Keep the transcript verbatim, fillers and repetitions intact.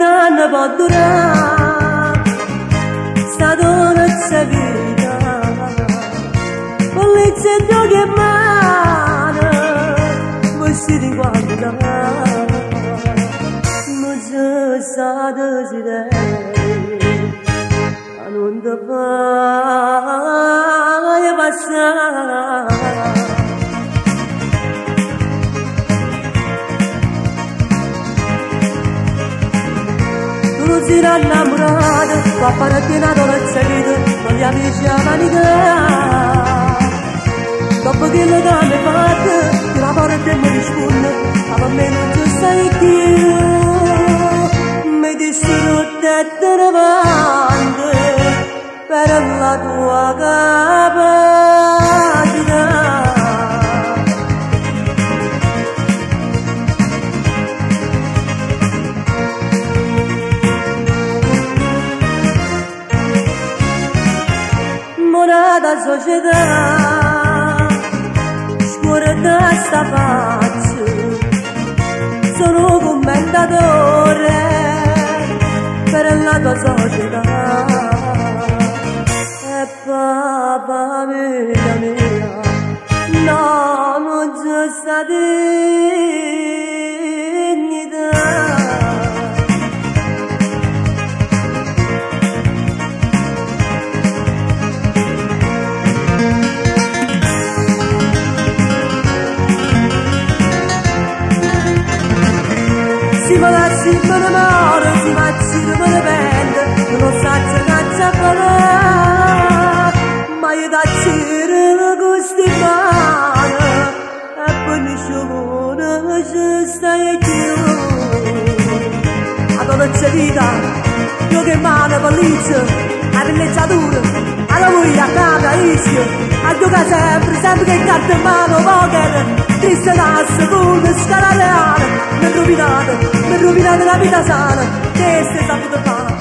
دانا بدرا سادونا سبيدا واللي تندوجي معنا مسيدي وعدنا مزه سادو زيدا أنون دفا يا بسا Siranna murada, paparattina dolce vita, con gli amici a vanità. Dopo che le gambe fatte, ti lavoro e mi risponde, ma a me non ci sei più. Mi distrutte e te ne vante, per la tua capacità. Da società scuola da sta faccia sono commentatore per la tua società e papà mia mia no non c'è stati Si innamora, si macina per le pende, non sa che cazzo farà, ma io da cire la gustivana, e poi mi sciogona, ci stai chiù. A dolce vita, io che male polizia, a rinneggiatura, alla voglia cada iscio, a gioca sempre, sempre che cazzo in mano poker, triste tasse, pulme, scala reale, mi rovinate, mi rovinate la vita sana, che se saputo fare.